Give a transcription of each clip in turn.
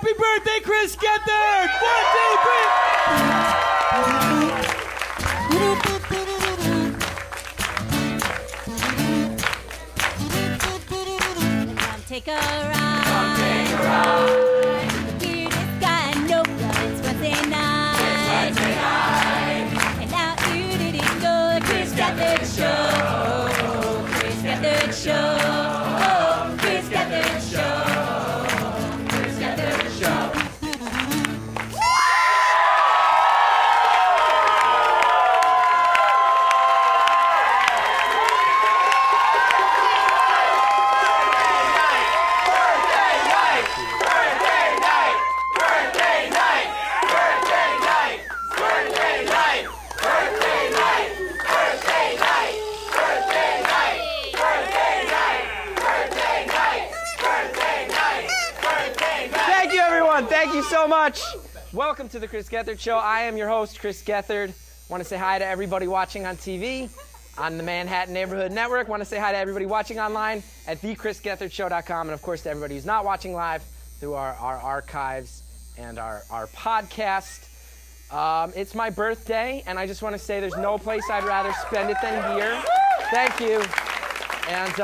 Happy birthday, Chris Gethard! 1, 2, 3. Come take a ride. Come take a ride. The weirdest guy, no guns, Wednesday night. It's Wednesday night. And out you didn't go. Chris Gethard Show. Chris Gethard Show. Welcome to The Chris Gethard Show. I am your host, Chris Gethard. Want to say hi to everybody watching on TV, on the Manhattan Neighborhood Network. Want to say hi to everybody watching online at thechrisgethardshow.com. And, of course, to everybody who's not watching live through our archives and our podcast. It's my birthday, and I just want to say there's no place I'd rather spend it than here. Thank you. And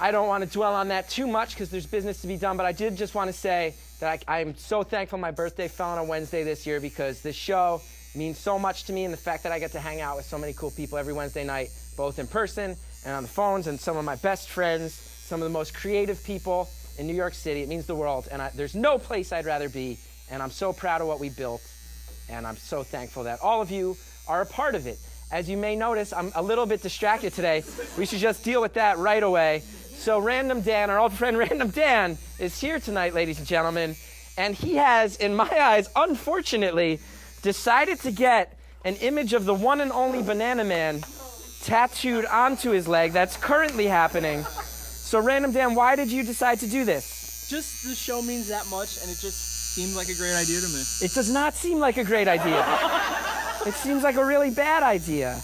I don't want to dwell on that too much because there's business to be done, but I did just want to say that I'm so thankful my birthday fell on a Wednesday this year because this show means so much to me, and the fact that I get to hang out with so many cool people every Wednesday night, both in person and on the phones, and some of my best friends, some of the most creative people in New York City. It means the world, and there's no place I'd rather be, and I'm so proud of what we built, and I'm so thankful that all of you are a part of it. As you may notice, I'm a little bit distracted today. We should just deal with that right away. So Random Dan, our old friend Random Dan, is here tonight, ladies and gentlemen, and he has, in my eyes, unfortunately, decided to get an image of the one and only Banana Man tattooed onto his leg. That's currently happening. So Random Dan, why did you decide to do this? Just the show means that much, and it just seemed like a great idea to me. It does not seem like a great idea. It seems like a really bad idea.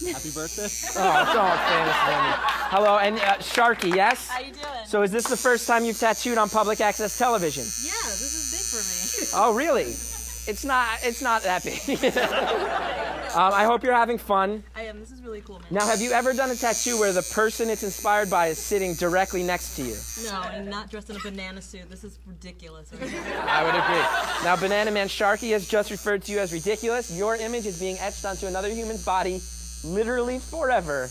Happy birthday. Oh, don't say this to me. Hello, and Sharky, yes? How you doing? So is this the first time you've tattooed on public access television? Yeah, this is big for me. Oh, really? It's not that big. I hope you're having fun. I am. This is really cool, man. Now, have you ever done a tattoo where the person it's inspired by is sitting directly next to you? No, and not dressed in a banana suit. This is ridiculous. I would agree. Now, Banana Man Sharky has just referred to you as ridiculous. Your image is being etched onto another human's body literally forever.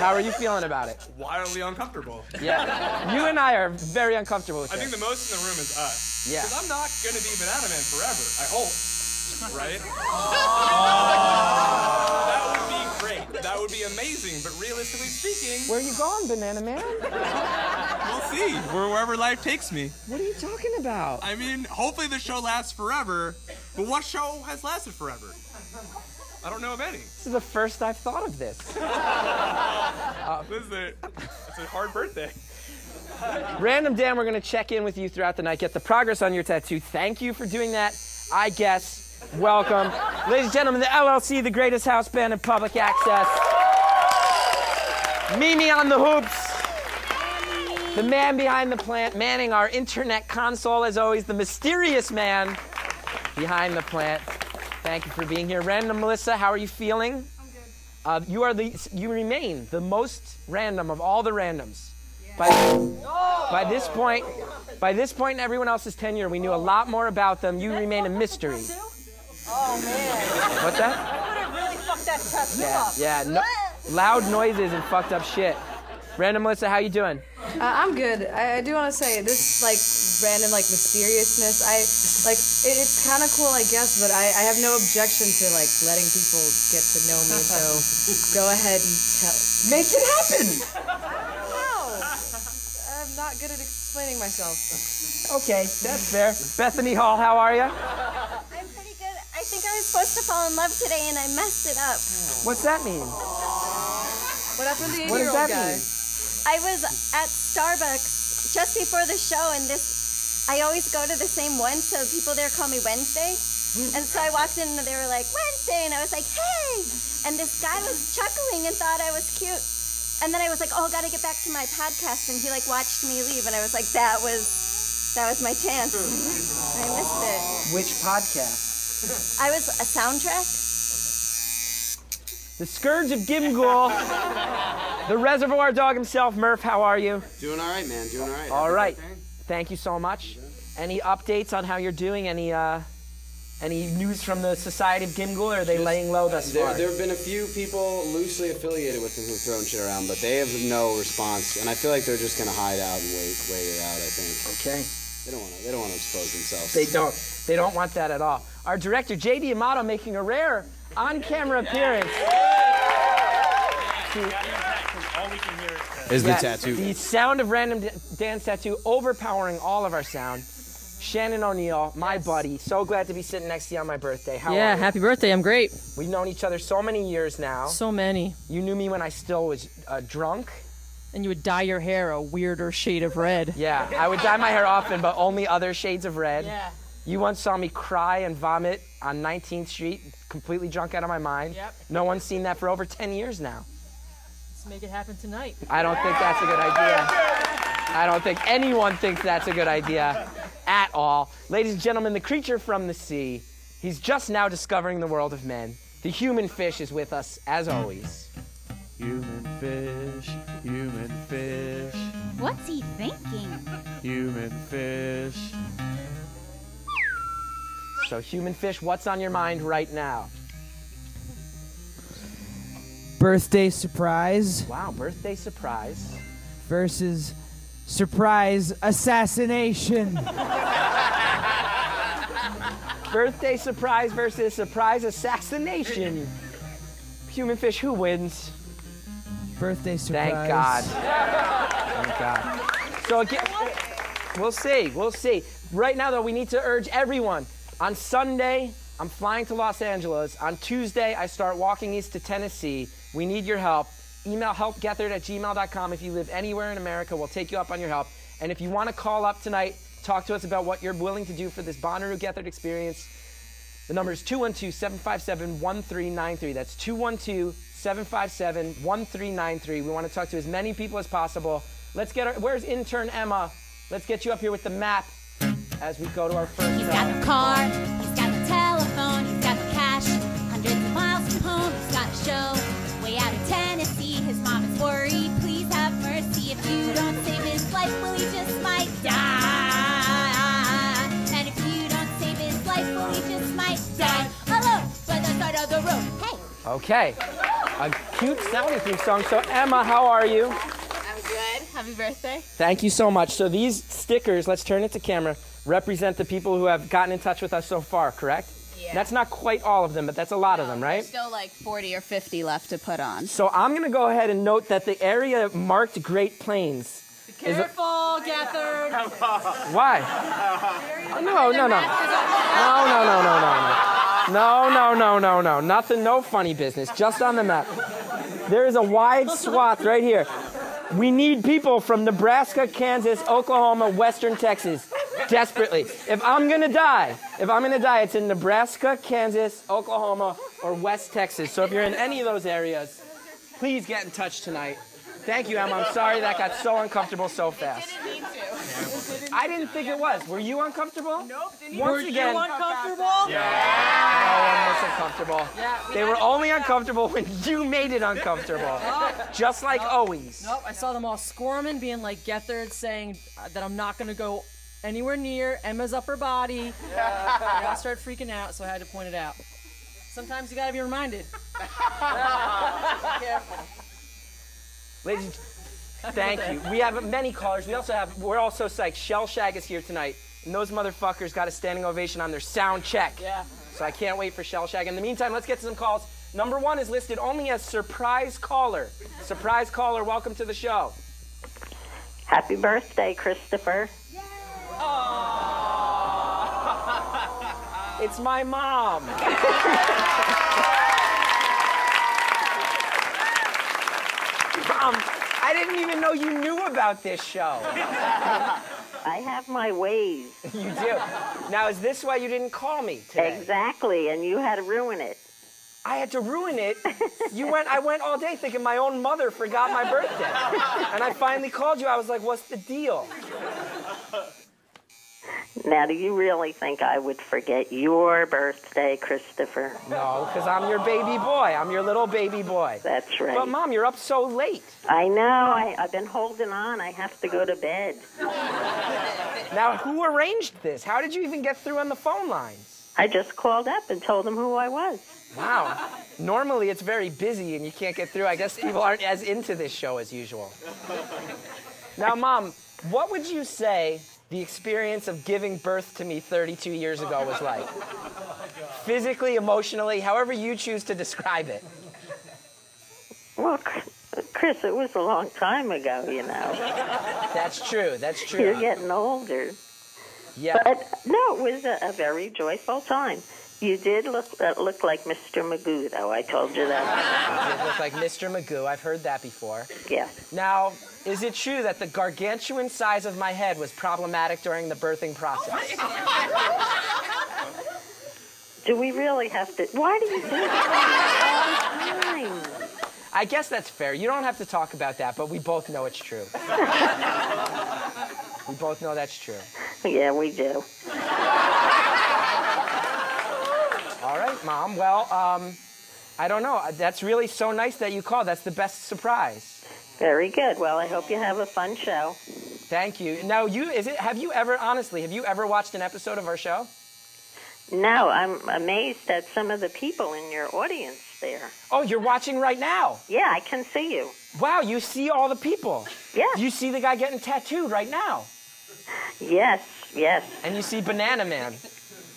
How are you feeling about it? Wildly uncomfortable. Yeah. You and I are very uncomfortable with it. I think the most in the room is us. Yeah. Because I'm not going to be Banana Man forever, I hope. Right? Oh. That would be great. That would be amazing. But realistically speaking... Where are you going, Banana Man? We'll see. Wherever life takes me. What are you talking about? I mean, hopefully the show lasts forever. But what show has lasted forever? I don't know of any. This is the first I've thought of this. It's a hard birthday. Random Dan, we're going to check in with you throughout the night, get the progress on your tattoo. Thank you for doing that, I guess. Welcome. Ladies and gentlemen, the LLC, the greatest house band in public access. Mimi on the hoops. The man behind the plant, manning our internet console, as always, the mysterious man behind the plant. Thank you for being here. Random Melissa, how are you feeling? I'm good. You remain the most random of all the randoms. Yeah. By this point in everyone else's tenure, we knew a lot more about them. You remain a mystery. Oh, man. What's that? I would have really fucked that tattoo up. Yeah, no, loud noises and fucked up shit. Random Melissa, how you doing? I'm good. I do want to say this, like, random, like, mysteriousness. It's kind of cool, I guess, but I have no objection to, like, letting people get to know me. So go ahead and tell. Make it happen. I don't know. I'm not good at explaining myself. Okay, that's fair. Bethany Hall, how are you? I'm pretty good. I think I was supposed to fall in love today, and I messed it up. What's that mean? What happened to the 8-year-old guy? I was at Starbucks just before the show, and I always go to the same one, so people there call me Wednesday. And so I walked in, and they were like, Wednesday, and I was like, hey! And this guy was chuckling and thought I was cute. And then I was like, oh, gotta get back to my podcast. And he like watched me leave, and I was like, that was my chance. I missed it. Which podcast? I was a soundtrack. The Scourge of Gimgul, the Reservoir Dog himself, Murph. How are you? Doing all right, man. Doing all right. All right. Thank you so much. Any updates on how you're doing? Any news from the Society of Gimgul, or are they laying low thus far? There have been a few people loosely affiliated with them who've thrown shit around, but they have no response, and I feel like they're just going to hide out and wait it out, I think. Okay. They don't want to expose themselves. They don't want that at all. Our director, J.D. Amato, making a rare on-camera appearance. Is the tattoo. The sound of Random Dan's tattoo overpowering all of our sound. Shannon O'Neill, my buddy. So glad to be sitting next to you on my birthday. How are you? Yeah, happy birthday. I'm great. We've known each other so many years now. So many. You knew me when I still was drunk. And you would dye your hair a weirder shade of red. Yeah, I would dye my hair often, but only other shades of red. Yeah. You once saw me cry and vomit on 19th Street, completely drunk out of my mind. Yep. No one's seen that for over 10 years now. Let's make it happen tonight. I don't think that's a good idea. I don't think anyone thinks that's a good idea. At all. Ladies and gentlemen, the creature from the sea, he's just now discovering the world of men. The human fish is with us, as always. Human fish, human fish. What's he thinking? Human fish. So, human fish, what's on your mind right now? Birthday surprise. Wow, birthday surprise. Versus... surprise assassination. Birthday surprise versus surprise assassination. Human fish, who wins? Birthday surprise. Thank God. Thank God. So again, we'll see. We'll see. Right now, though, we need to urge everyone. On Sunday, I'm flying to Los Angeles. On Tuesday, I start walking east to Tennessee. We need your help. Email helpgethard@gmail.com. If you live anywhere in America, we'll take you up on your help. And if you want to call up tonight, talk to us about what you're willing to do for this Bonnaroo Gethard experience. The number is 212-757-1393. That's 212-757-1393. We want to talk to as many people as possible. Let's get our... Where's intern Emma? Let's get you up here with the map as we go to our first... He's got the car. He's got the telephone. He's got the cash. Hundreds of miles from home. He's got a show. Out of Tennessee, his mom is worried. Please have mercy. If you don't save his life, well, he just might die. And if you don't save his life, well, he just might die alone by the side of the road. Hey. Okay. A cute sounding theme song. So, Emma, how are you? I'm good. Happy birthday. Thank you so much. So these stickers, let's turn it to camera, represent the people who have gotten in touch with us so far, correct? Yeah. That's not quite all of them, but that's a lot of them, right? There's still like 40 or 50 left to put on. So I'm going to go ahead and note that the area marked Great Plains. Careful, Gethard. Why? No. Nothing, no funny business. Just on the map. There is a wide swath right here. We need people from Nebraska, Kansas, Oklahoma, Western Texas. Desperately. If I'm going to die, it's in Nebraska, Kansas, Oklahoma, or West Texas. So if you're in any of those areas, please get in touch tonight. Thank you, Emma. I'm sorry that got so uncomfortable so fast. It didn't need to. I didn't think it was. Were you uncomfortable? Nope. Once again. Were you uncomfortable? Yeah. No one was uncomfortable. Yeah, they were only uncomfortable when you made it uncomfortable. Just like always. Nope. I saw them all squirming, being like Gethard, saying that I'm not going to go anywhere near Emma's upper body. Yeah. They all start freaking out, so I had to point it out. Sometimes you gotta be reminded. Careful. Ladies, thank you. We have many callers. We're also psyched. Shellshag is here tonight, and those motherfuckers got a standing ovation on their sound check. Yeah. So I can't wait for Shellshag. In the meantime, let's get to some calls. Number one is listed only as surprise caller. Surprise caller, welcome to the show. Happy birthday, Christopher. Aww. It's my mom. Mom, I didn't even know you knew about this show. I have my ways. You do. Now, is this why you didn't call me today? Exactly, and you had to ruin it. I had to ruin it. I went all day thinking my own mother forgot my birthday. And I finally called you. I was like, what's the deal? Now, do you really think I would forget your birthday, Christopher? No, because I'm your baby boy. I'm your little baby boy. That's right. But, Mom, you're up so late. I know. I've been holding on. I have to go to bed. Now, who arranged this? How did you even get through on the phone lines? I just called up and told them who I was. Wow. Normally, it's very busy and you can't get through. I guess people aren't as into this show as usual. Now, Mom, what would you say the experience of giving birth to me 32 years ago was like? Physically, emotionally, however you choose to describe it. Well, Chris, it was a long time ago, you know. That's true, that's true. You're getting older. Yeah. But no, it was a very joyful time. You did look like Mr. Magoo, though. I told you that. You did look like Mr. Magoo. I've heard that before. Yeah. Now, is it true that the gargantuan size of my head was problematic during the birthing process? Do we really have to? Why do you do that all the time? I guess that's fair. You don't have to talk about that, but we both know it's true. We both know that's true. Yeah, we do. All right, Mom. Well, I don't know. That's really so nice that you called. That's the best surprise. Very good. Well, I hope you have a fun show. Thank you. Now, have you ever watched an episode of our show? No, I'm amazed at some of the people in your audience there. Oh, you're watching right now? Yeah, I can see you. Wow, you see all the people? Yeah. You see the guy getting tattooed right now? Yes, yes. And you see Banana Man.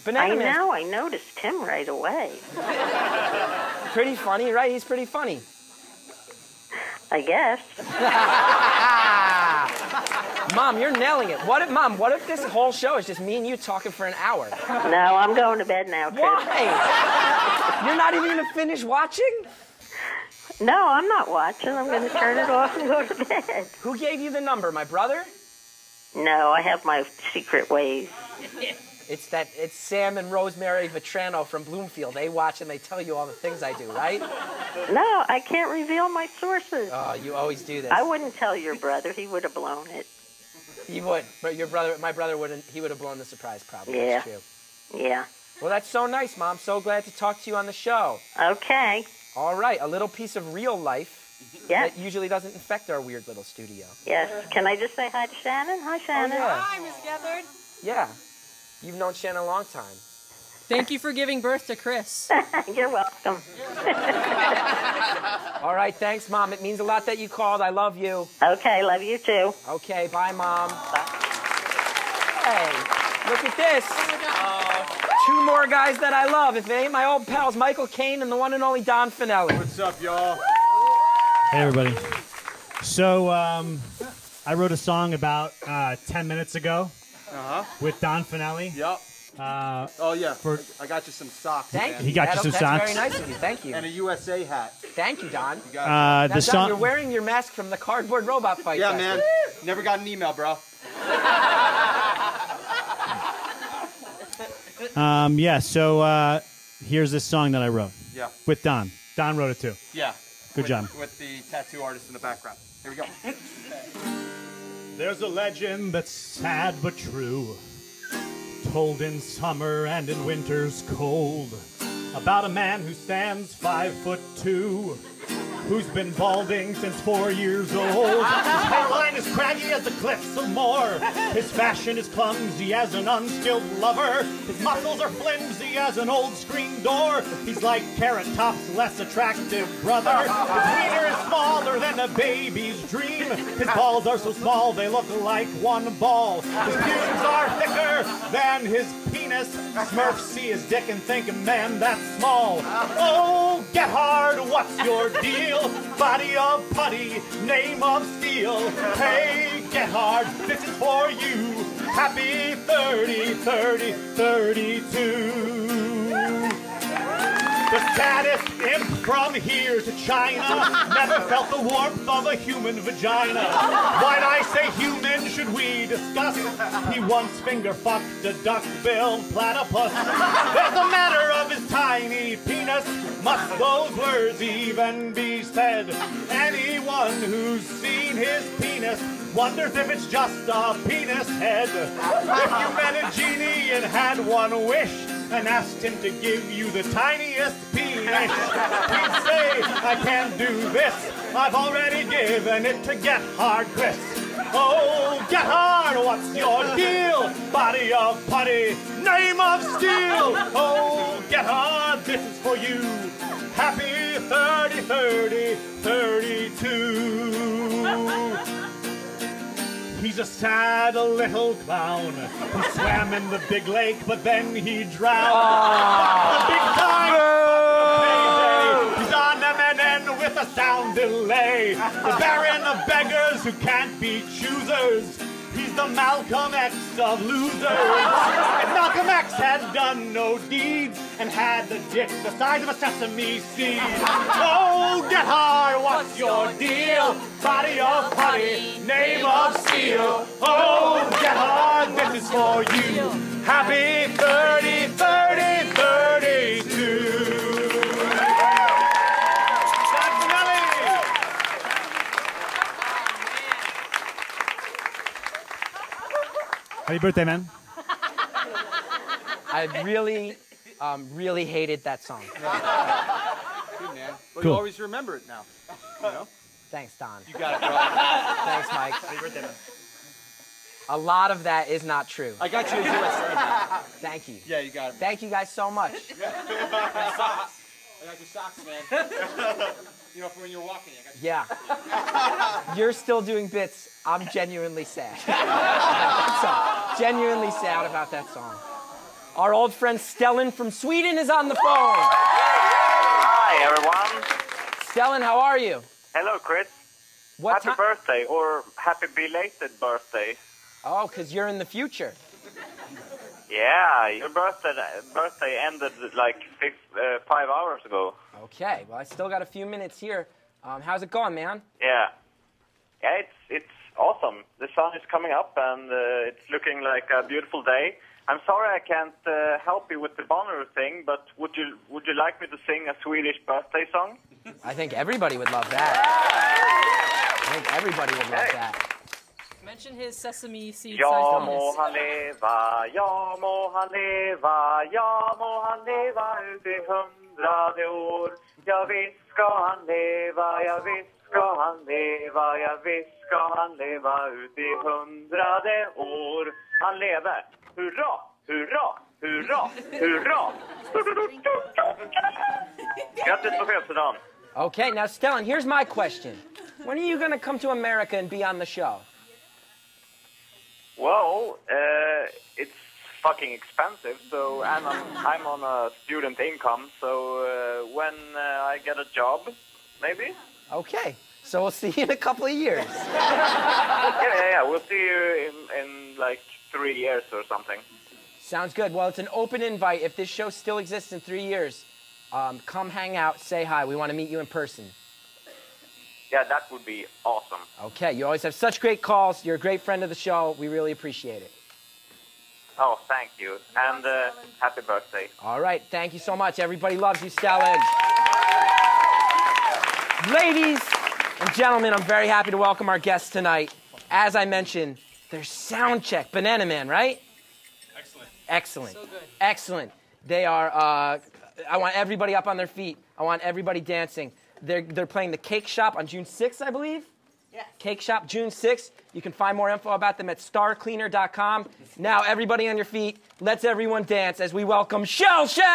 Banana Man. I noticed him right away. Pretty funny, right? He's pretty funny. I guess. Mom, you're nailing it. What if this whole show is just me and you talking for an hour? No, I'm going to bed now, Chris. Why? You're not even going to finish watching? No, I'm not watching. I'm going to turn it off and go to bed. Who gave you the number, my brother? No, I have my secret ways. It's Sam and Rosemary Vetrano from Bloomfield. They watch and they tell you all the things I do, right? No, I can't reveal my sources. Oh, you always do this. I wouldn't tell your brother. He would have blown it. He would, but my brother wouldn't. He would have blown the surprise probably. Yeah. That's true. Yeah. Well, that's so nice, Mom. So glad to talk to you on the show. Okay. All right, a little piece of real life. Yeah. That usually doesn't infect our weird little studio. Yes. Can I just say hi to Shannon? Hi, Shannon. Oh, yeah. Hi, Ms. Gethard. Yeah. You've known Shannon a long time. Thank you for giving birth to Chris. You're welcome. All right, thanks, Mom. It means a lot that you called. I love you. Okay, love you too. Okay, bye, Mom. Bye. Hey, look at this. Two more guys that I love. If they ain't my old pals, Michael Caine and the one and only Don Finelli. What's up, y'all? Hey, everybody. So, I wrote a song about 10 minutes ago. With Don Finelli. Yep. Oh, yeah. I got you some socks. Thank you. He got you some socks. That's very nice of you. Thank you. And a USA hat. Thank you, Don. You got now, Don, you're wearing your mask from the Cardboard Robot Fight. Yeah, man. Never got an email, bro. Yeah, so here's this song that I wrote. Yeah. With Don. Don wrote it, too. Yeah. Good job. With the tattoo artist in the background. Here we go. There's a legend that's sad but true, told in summer and in winter's cold, about a man who stands 5'2", who's been balding since 4 years old. His hairline is craggy as the cliffs of Moher. His fashion is clumsy as an unskilled lover. His muscles are flimsy as an old screen door. He's like Carrot Top's less attractive brother. His wiener is smaller than a baby's dream. His balls are so small they look like one ball. His pubes are thicker than his penis. Smurfs see his dick and think, man, that's small. Oh, Gethard, what's your deal? Body of putty, name of steel. Hey, Gethard, this is for you. Happy 32. The Baddest imp from here to China. Never felt the warmth of a human vagina. Why'd I say human should we discuss? He once finger fucked a duck-billed platypus. As a matter of his tiny penis, must those words even be said? Anyone who's seen his penis wonders if it's just a penis head. If you met a genie and had one wish and asked him to give you the tiniest penis, he'd say, I can't do this. I've already given it to Gethard Chris. Oh, Gethard, what's your deal? Body of putty, name of steel. Oh, Gethard, this is for you. Happy 30-30-32. He's a sad little clown who swam in the big lake, but then he drowned. But the big time, payday. He's on MNN with a sound delay. The Baron of beggars who can't be choosers. He's the Malcolm X of losers. If Malcolm X had done no deeds and had the dick the size of a sesame seed. Oh, Gethard, what's your deal? Body of putty, name of steel. Oh, Gethard, this is for you. Happy 30-30-32. Happy birthday, man. I really hated that song. Good, man. Well, cool. You always remember it now. You know? Thanks, Don. You got it, bro. Thanks, Mike. Happy birthday, man. A lot of that is not true. I got you a US. Thank you. Yeah, you got it, man. Thank you guys so much. I socks. I got your socks, man. You know, for when you're walking, I got your socks. You're still doing bits. I'm genuinely sad. Genuinely sad about that song. Our old friend Stellan from Sweden is on the phone. Hi, everyone. Stellan, how are you? Hello, Chris. What happy birthday, or happy belated birthday. Oh, because you're in the future. Yeah, your birthday ended like 5 hours ago. Okay, well, I still got a few minutes here. How's it going, man? Yeah. Yeah, it's awesome. The sun is coming up, and it's looking like a beautiful day. I'm sorry I can't help you with the Bonnaroo thing, but would you like me to sing a Swedish birthday song? I think everybody would love that. I think everybody would love that. Mention his sesame seed size bonus. Ja må han leva ut I 100 år. Ja visst ska han leva, ja visst. Ska han leva, ja visst ska han leva ut I 100 år. Han lever. Hurra, hurra, hurra, hurra. Grattis på födelsedagen. Okay, now Stellan, here's my question. When are you going to come to America and be on the show? Well, it's fucking expensive, so I'm on a student income, so when I get a job, maybe? Okay, so we'll see you in a couple of years. yeah, we'll see you in like 3 years or something. Sounds good. Well, it's an open invite. If this show still exists in 3 years, come hang out, say hi. We want to meet you in person. Yeah, that would be awesome. Okay, you always have such great calls. You're a great friend of the show. We really appreciate it. Oh, thank you. And happy birthday. All right, thank you so much. Everybody loves you, Stellan. Ladies and gentlemen, I'm very happy to welcome our guests tonight. As I mentioned, their sound check, Banana Man, right? Excellent. Excellent. So good. Excellent. They are, I want everybody up on their feet. I want everybody dancing. They're playing the Cake Shop on June 6th, I believe? Yeah. Cake Shop, June 6th. You can find more info about them at starcleaner.com. Now, everybody on your feet, let's everyone dance as we welcome Shellshag!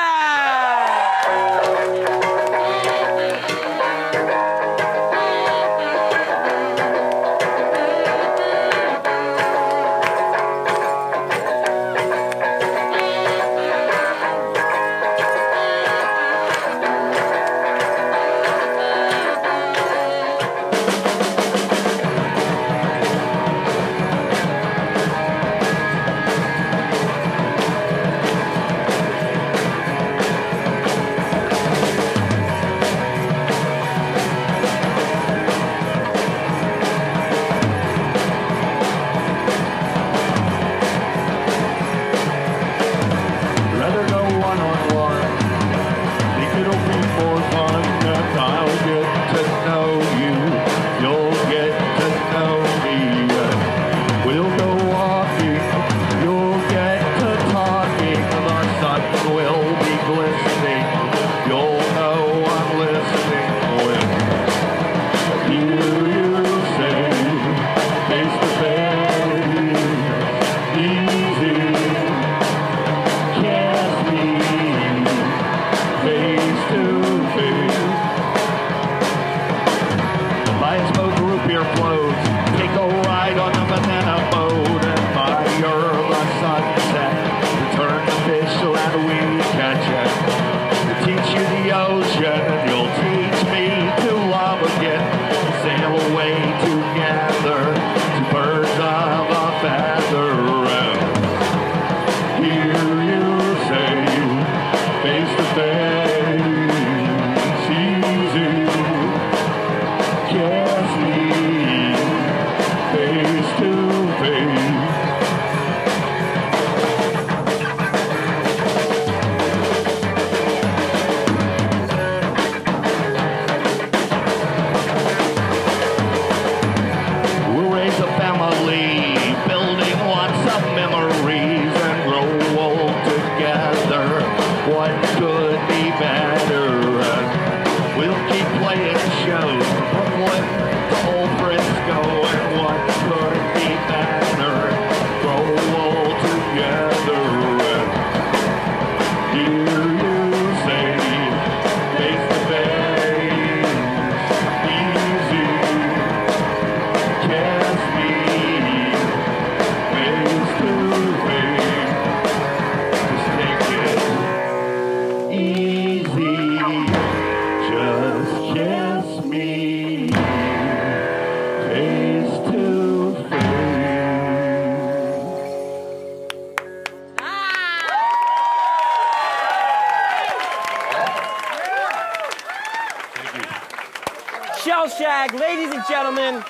Shellshag, ladies and gentlemen.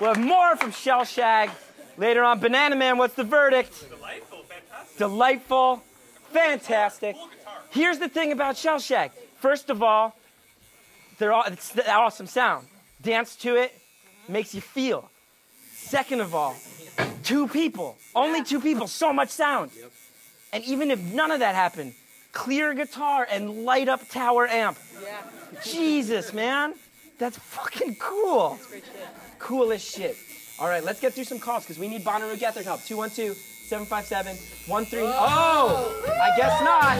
We'll have more from Shellshag later on. Banana Man, what's the verdict? Delightful, fantastic. Delightful, fantastic. Here's the thing about Shellshag. First of all, it's the awesome sound. Dance to it, makes you feel. Second of all, two people, only two people, so much sound. Yep. And even if none of that happened, clear guitar and light up tower amp. Yeah. Jesus, man, that's fucking cool. That's great shit. Cool as shit. All right, let's get through some calls because we need Bonnaroo Gethard help. 212-757-13. Oh, I guess not.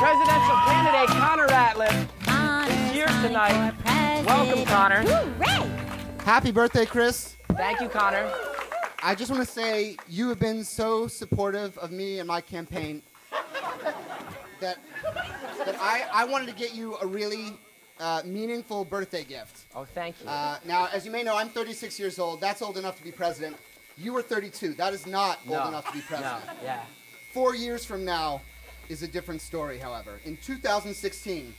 Presidential candidate Connor Ratliff is here tonight. Welcome, Connor. Happy birthday, Chris. Thank you, Connor. I just want to say you have been so supportive of me and my campaign that I wanted to get you a really meaningful birthday gift. Oh, thank you. Now, as you may know, I'm 36 years old. That's old enough to be president. You were 32. That is not old enough to be president. No. Yeah. 4 years from now is a different story, however. In 2016,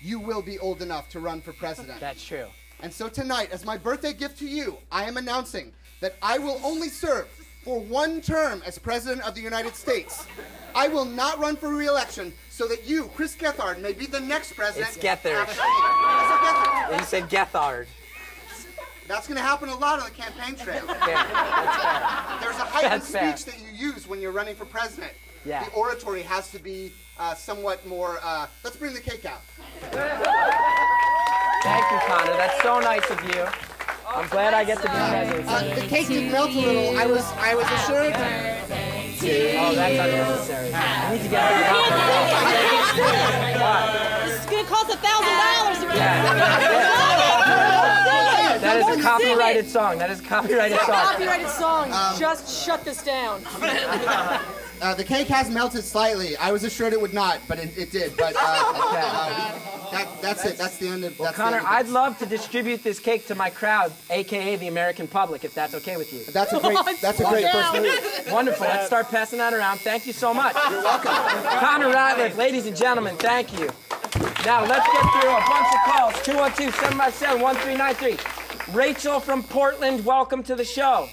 you will be old enough to run for president. That's true. And so tonight, as my birthday gift to you, I am announcing that I will only serve for one term as President of the United States. I will not run for re-election so that you, Chris Gethard, may be the next president. It's Gethard. Gethard. You said Gethard. That's going to happen a lot on the campaign trail. Yeah, there's a heightened speech that you use when you're running for president. Yeah. The oratory has to be somewhat more, let's bring the cake out. Thank you, Connor. That's so nice of you. I'm glad I get to be present. The cake did melt a little. I was assured. Oh, that's unnecessary. I need to get out of here. This is going to cost $1,000. That is a copyrighted song. That is a copyrighted song. Copyrighted song. Just shut this down. The cake has melted slightly. I was assured it would not, but it did. But that's it. That's the end of. Well, Connor, I'd love to distribute this cake to my crowd, AKA the American public, if that's okay with you. That's a great. That's a great first move. Wonderful. Let's start passing that around. Thank you so much. You're welcome. Connor Ratliff, ladies and gentlemen, thank you. Now let's get through a bunch of calls. 212-757-1393. Rachel from Portland, welcome to the show.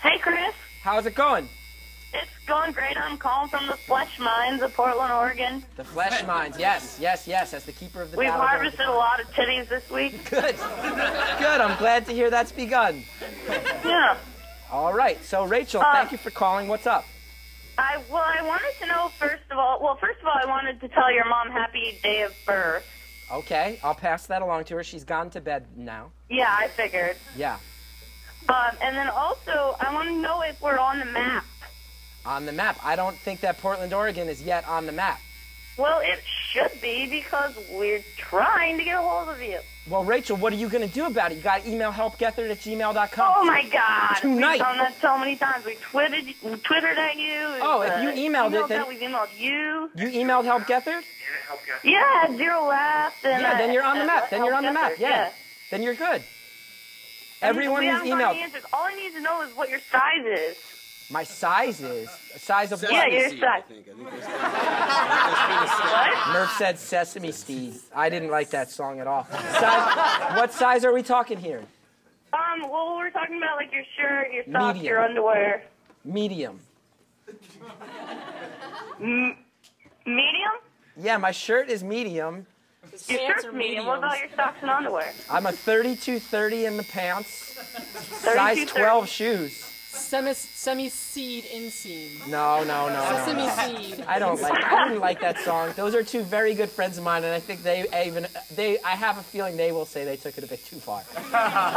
Hey, Chris. How's it going? It's going great. I'm calling from the flesh mines of Portland, Oregon. The flesh mines, yes, yes, yes. As the keeper of the We've harvested a lot of titties this week. Good. Good. I'm glad to hear that's begun. Yeah. All right. So, Rachel, thank you for calling. What's up? I wanted to know, first of all, I wanted to tell your mom happy day of birth. Okay. I'll pass that along to her. She's gone to bed now. Yeah, I figured. Yeah. And then also, I want to know if we're on the map. On the map. I don't think that Portland, Oregon is yet on the map. Well, it should be because we're trying to get a hold of you. Well, Rachel, what are you going to do about it? You got to email helpgethard@gmail.com. Oh, my God. Tonight. We've done that so many times. We Twittered at you. Oh, if you emailed it, then... We've emailed you. You emailed Help Gethard? Yeah, Zero Left. And yeah, then you're on the map. Then you're on the map. Yeah. Then you're good. Everyone who's emailed. All I need to know is what your size is. My size is? Size of what? Yeah, your size. What? Murph said Sesame Seed. I didn't like that song at all. Size, what size are we talking here? Well, we're talking about, like, your shirt, your socks, medium. Your underwear. Medium. Medium? Yeah, my shirt is medium. Your shirt's medium. What about your socks and underwear? I'm a 32-30 in the pants. Size 12 shoes. Semi-seed inseam. No. Semi-seed. I didn't like that song. Those are two very good friends of mine, and I think I have a feeling they will say they took it a bit too far.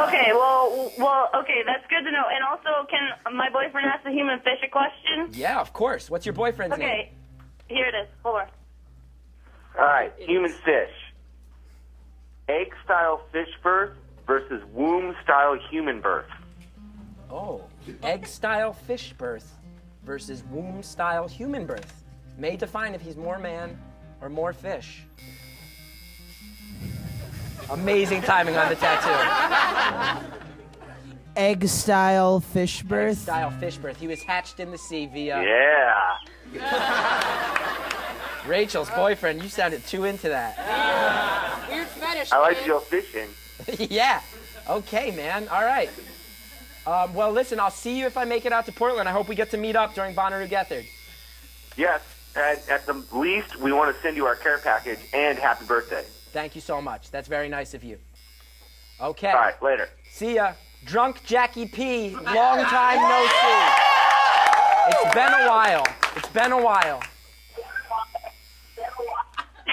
Okay, well, okay, that's good to know. And also, can my boyfriend ask the human fish a question? Yeah, of course. What's your boyfriend's name? Okay, here it is. Hold on. All right, human fish. Egg-style fish birth versus womb-style human birth. Oh, egg-style fish birth versus womb-style human birth may define if he's more man or more fish. Amazing timing on the tattoo. Egg-style fish birth? Egg-style fish birth. He was hatched in the sea via... Yeah. Rachel's boyfriend, you sounded too into that. Weird fetish. I like your fishing. Yeah. Okay, man. All right. Well, listen, I'll see you if I make it out to Portland. I hope we get to meet up during Bonnaroo Gethard. Yes. At the least, we want to send you our care package and happy birthday. Thank you so much. That's very nice of you. Okay. All right. Later. See ya. Drunk Jackie P. Long time no see. It's been a while. It's been a while.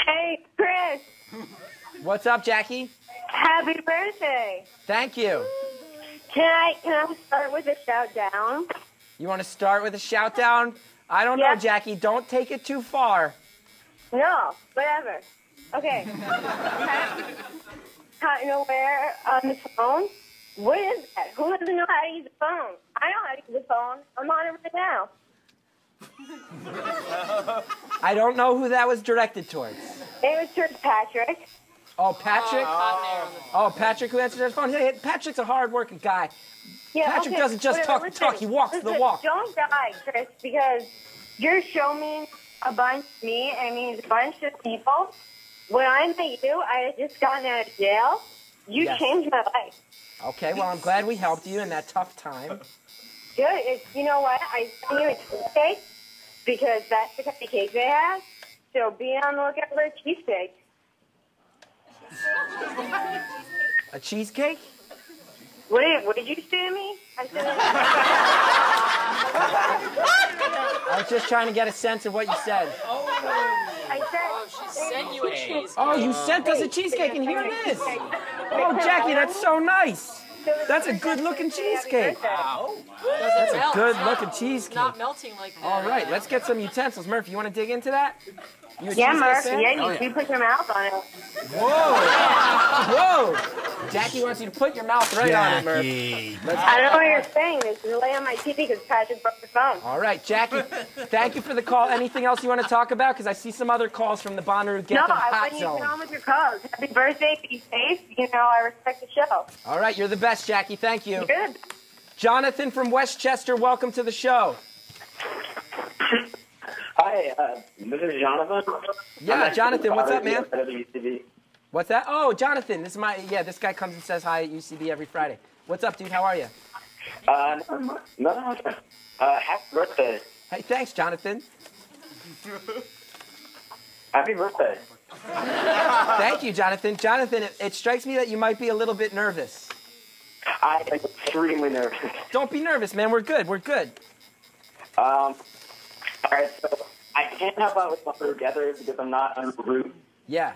Hey, Chris. What's up, Jackie? Happy birthday. Thank you. Can I start with a shout down? You want to start with a shout down? I don't know, Jackie. Don't take it too far. No, whatever. Okay. Not nowhere on the phone. What is that? Who doesn't know how to use the phone? I know how to use the phone. I'm on it right now. I don't know who that was directed towards. It was towards Patrick. Oh, Patrick? Oh, Patrick who answered his phone. Hey, Patrick's a hard-working guy. Yeah, Patrick doesn't just talk the talk, he walks the walk. Don't die, Chris, because you're showing a bunch of me, and it means a bunch of people. When I met you, I had just gotten out of jail. You changed my life. Okay, well, I'm glad we helped you in that tough time. Good. You know what? I sent you a cheesesteak because that's the kind of cake they have. So be on the lookout for a cheesesteak. A cheesecake? What did you say to me? I said I was just trying to get a sense of what you said. Oh, I said, she sent you a cheesecake. Oh, you sent us a cheesecake, and here it is. Oh, Jackie, that's so nice. That's a good-looking cheesecake. Wow. That's a good-looking cheesecake. It's not melting like that. All right, let's get some utensils. Murph, you want to dig into that? Yeah, Murph. Yeah, you put your mouth on it. Whoa. Whoa. Jackie wants you to put your mouth right on it, Murph. I don't know what you're saying. It's really on my TV because Patrick broke the phone. All right, Jackie, thank you for the call. Anything else you want to talk about? Because I see some other calls from the Bonnaroo Gethard Hot Zone. No, I wouldn't even get on with your calls. Happy birthday. Be safe. You know, I respect the show. All right, you're the best, Jackie. Thank you. Good. Jonathan from Westchester, welcome to the show. Hi, this is Jonathan. Yeah, Jonathan, what's up, man? What's that? Oh, Jonathan, this is my, this guy comes and says hi at UCB every Friday. What's up, dude? How are you? Happy birthday. Hey, thanks, Jonathan. Happy birthday. Thank you, Jonathan. Jonathan, it strikes me that you might be a little bit nervous. I am extremely nervous. Don't be nervous, man. We're good. We're good. All right, so I can't help out with Bonnaroo Gethard because I'm not en route. Yeah.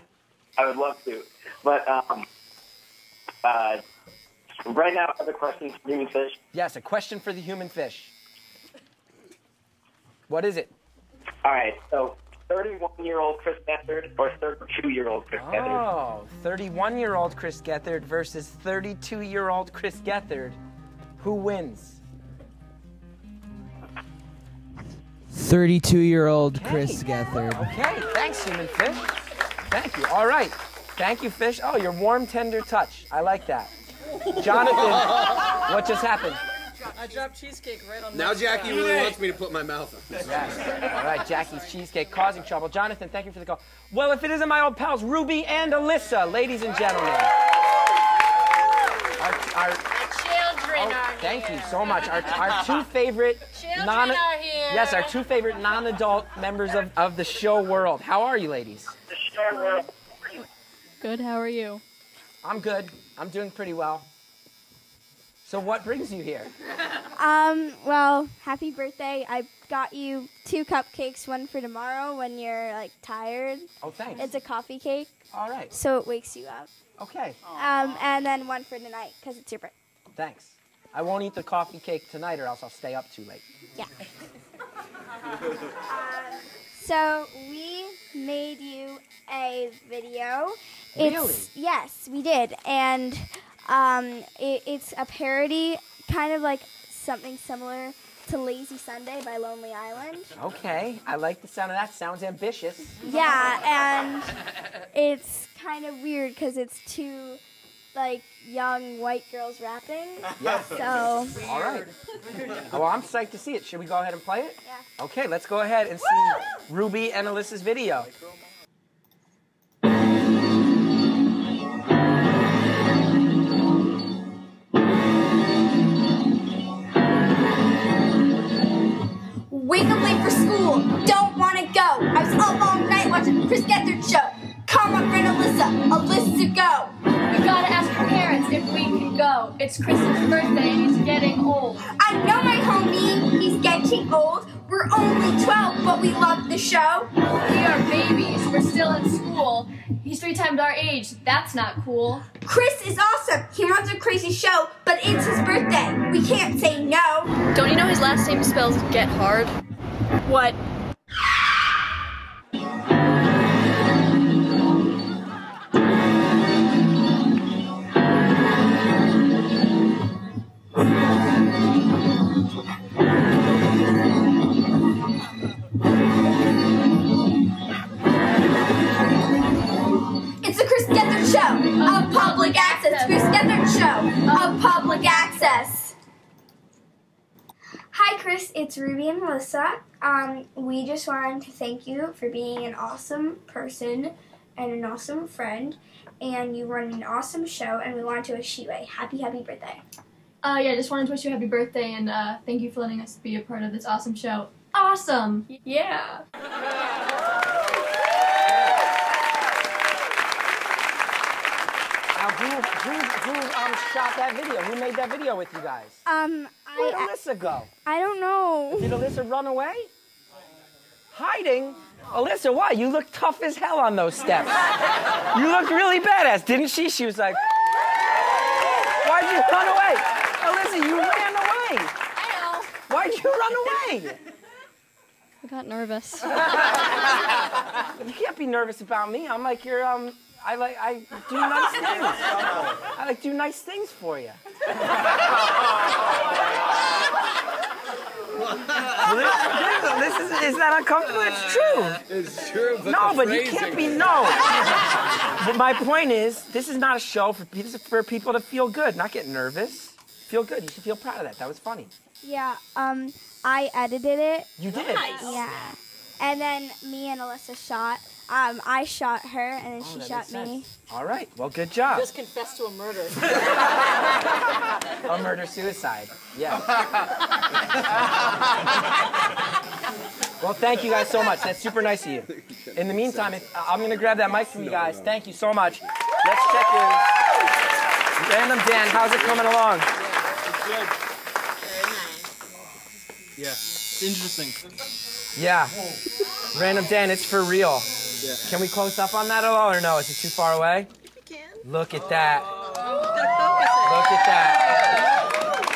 I would love to. But right now, I have a question for the Human Fish. Yes, a question for the Human Fish. What is it? All right, so 31-year-old Chris Gethard or 32-year-old Chris Gethard? Oh, 31-year-old Chris Gethard versus 32-year-old Chris Gethard. Who wins? 32-year-old Chris Gethard. Okay, thanks, Human Fish. Thank you. All right. Thank you, Fish. Oh, your warm, tender touch. I like that. Jonathan, what just happened? I dropped cheesecake right on the Now Jackie side. Really wants me to put my mouth on. Yes. All right, Jackie's cheesecake causing trouble. Jonathan, thank you for the call. Well, if it isn't my old pals, Ruby and Alyssa, ladies and gentlemen. Thank you so much. Our two favorite non-adult members of the show world. How are you, ladies? The show world. Good. How are you? I'm good. I'm doing pretty well. So what brings you here? Well, happy birthday. I got you 2 cupcakes, one for tomorrow when you're like tired. Oh, thanks. It's a coffee cake. All right. So it wakes you up. Okay. And then one for tonight because it's your birthday. Thanks. I won't eat the coffee cake tonight or else I'll stay up too late. Yeah. So we made you a video. Really? Yes, we did. And it's a parody, kind of like something similar to Lazy Sunday by Lonely Island. Okay. I like the sound of that. Sounds ambitious. Yeah, and it's kind of weird because it's too... like young white girls rapping. Yeah. So. All right. Well, I'm psyched to see it. Should we go ahead and play it? Yeah. Okay, let's go ahead and see Ruby and Alyssa's video. Wake up late for school. Don't want to go. I was up all night watching The Chris Gethard Show. Call my friend Alyssa. Alyssa, go. We gotta ask our parents if we can go. It's Chris's birthday and he's getting old. I know my homie. He's getting old. We're only 12, but we love the show. We are babies. We're still in school. He's 3 times our age. That's not cool. Chris is awesome. He runs a crazy show, but it's his birthday. We can't say no. Don't you know his last name spells Gethard? What? Public access. Hi Chris, it's Ruby and Melissa. We just wanted to thank you for being an awesome person and an awesome friend, and you run an awesome show, and we wanted to wish you a happy birthday. Yeah, just wanted to wish you a happy birthday, and thank you for letting us be a part of this awesome show. Awesome! Yeah! Who shot that video? Who made that video with you guys? Where did Alyssa go? I don't know. Did Alyssa run away? Hiding? Alyssa, why? You look tough as hell on those steps. You looked really badass, didn't she? She was like, why'd you run away? Alyssa, you ran away. I know. Why'd you run away? I got nervous. You can't be nervous about me. I'm like your, I do nice things. I like do nice things for you. This is that uncomfortable? It's true. It's true. But no, but you can't be no. But my point is, this is not a show for people to feel good, not get nervous. Feel good. You should feel proud of that. That was funny. Yeah. I edited it. You did. Nice. Yeah. And then me and Alyssa shot. I shot her, and then she shot me. All right. Well, good job. You just confessed to a murder. A murder-suicide. Yeah. Well, thank you guys so much. That's super nice of you. In the meantime, I'm going to grab that mic from you guys. Thank you so much. Let's check in. Random Dan, how's it coming along? It's good. Very nice. Yeah. It's interesting. Yeah. Random Dan, it's for real. Yeah. Can we close up on that at all, or no? Is it too far away? If you can. Look at that. Look at that.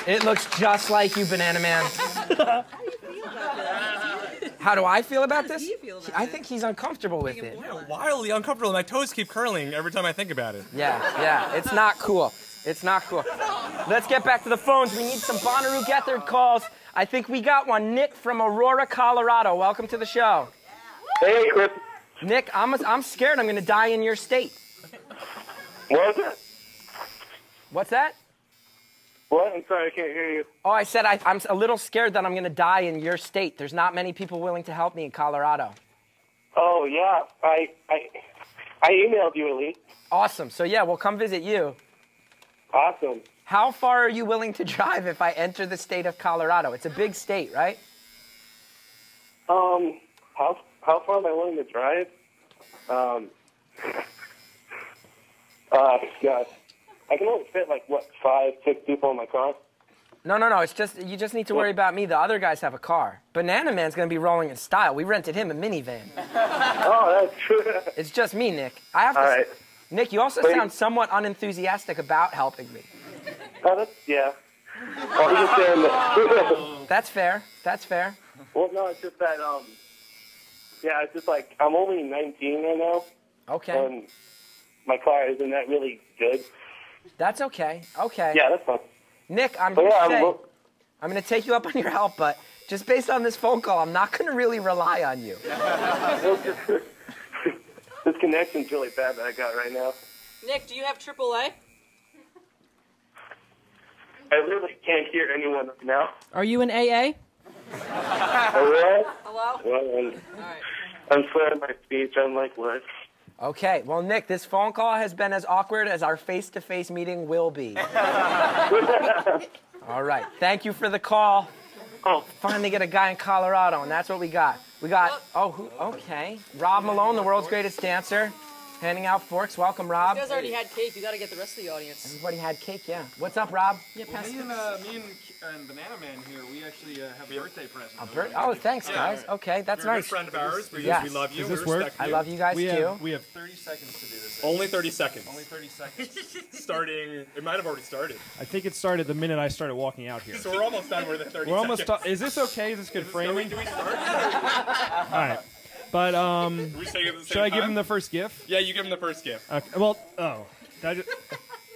It looks just like you, Banana Man. How do you feel about that? How do I feel about this? I think he's uncomfortable with it. I'm wildly uncomfortable. My toes keep curling every time I think about it. Yeah, yeah. It's not cool. It's not cool. Let's get back to the phones. We need some Bonnaroo Gethard calls. I think we got one. Nick from Aurora, Colorado. Welcome to the show. Hey, Chris. Nick, I'm scared I'm gonna die in your state. What? What's that? What? I'm sorry, I can't hear you. Oh, I said I'm a little scared that I'm gonna die in your state. There's not many people willing to help me in Colorado. Oh yeah, I emailed you at least. Awesome. So yeah, we'll come visit you. Awesome. How far are you willing to drive if I enter the state of Colorado? It's a big state, right? How far am I willing to drive? Gosh. I can only fit like, what, 5, 6 people in my car? No, it's just, you just need to worry about me. The other guys have a car. Banana Man's gonna be rolling in style. We rented him a minivan. Oh, that's true. It's just me, Nick. I have to All right. Nick, you also sound somewhat unenthusiastic about helping me. Oh, that's, yeah. Oh, he's just saying that. That's fair, that's fair. Well, no, it's just that, yeah, it's just like, I'm only 19 right now. Okay. And my car isn't that really good. That's okay. Okay. Yeah, that's fine. Nick, I'm going to take you up on your help, but just based on this phone call, I'm not going to really rely on you. This connection's really bad that I got right now. Nick, do you have AAA? I really can't hear anyone now. Are you in AA? Hello? Hello? Well, I'm slurring my speech. I'm like, what? Okay. Well, Nick, this phone call has been as awkward as our face-to-face meeting will be. All right. Thank you for the call. Oh, finally get a guy in Colorado, and that's what we got. We got, oh, who, okay. Rob Malone, the world's greatest dancer, handing out forks. Welcome, Rob. You guys already had cake. You got to get the rest of the audience. Everybody had cake, yeah. What's up, Rob? Yeah, pass me. Me and Banana Man here, we actually have a birthday present. Oh, thanks, guys. Yeah. Okay, that's nice. You're a good friend of ours. Yes. We love you. Does this work? I love you guys, too. We have 30 seconds to do this. Only 30 seconds. Only 30 seconds. Starting, it might have already started. I think it started the minute I started walking out here. So we're almost done with the 30 seconds. Is this okay? Is this good framing? Do we start? All right. But, should I give him the first gift? Yeah, you give him the first gift. Okay. Well,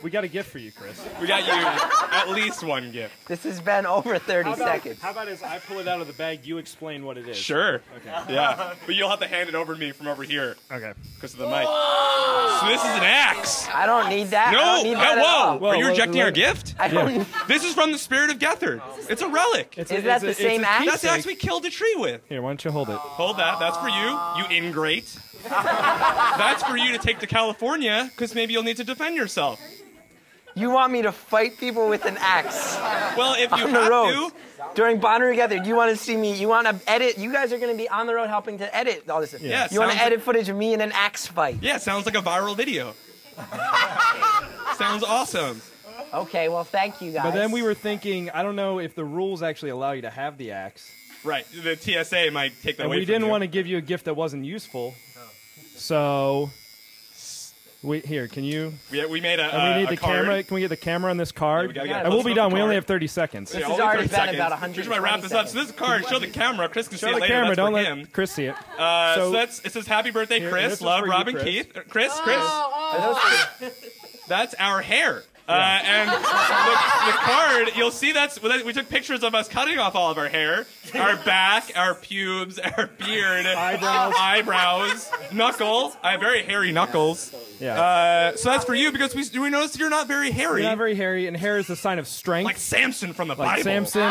we got a gift for you, Chris. We got you at least one gift. This has been over 30 seconds. How about as I pull it out of the bag, you explain what it is? Sure. Okay. Yeah. But you'll have to hand it over to me from over here. Okay. Because of the mic. So this is an axe. I don't need that. No. I don't need that at all. Whoa. Are you rejecting our gift? I don't. Yeah. This is from the spirit of Gethard. It's a relic. Is that the same axe? That's the axe we killed a tree with. Here, why don't you hold it? Hold that. That's for you, you ingrate. That's for you to take to California, because maybe you'll need to defend yourself. You want me to fight people with an axe? Well, if you have to. During Bonnaroo Gethard, you want to see me, you want to edit, you guys are going to be on the road helping to edit all this. Yeah, you want to edit footage of me in an axe fight. Yeah, sounds like a viral video. Sounds awesome. Okay, well, thank you guys. But then we were thinking, I don't know if the rules actually allow you to have the axe. Right, the TSA might take that away from you. We didn't want to give you a gift that wasn't useful, so... here, can you? Yeah, we made a. And we need the camera. Can we get the camera on this card? Yeah, and we'll be done. We only have 30 seconds. This is already been about 100. Should I wrap this up? So this card, show the camera. Chris can see it later. Show the camera. Don't let Chris see it. So that's. It says "Happy Birthday, Chris." Love, Robin, Keith. Chris. Oh. That's our hair. And the card, you'll see that's, we took pictures of us cutting off all of our hair, our back, our pubes, our beard, eyebrows, knuckles. I have very hairy knuckles. Yeah. So that's for you because we noticed you're not very hairy. You're not very hairy, and hair is a sign of strength. Like Samson from the Bible. Samson.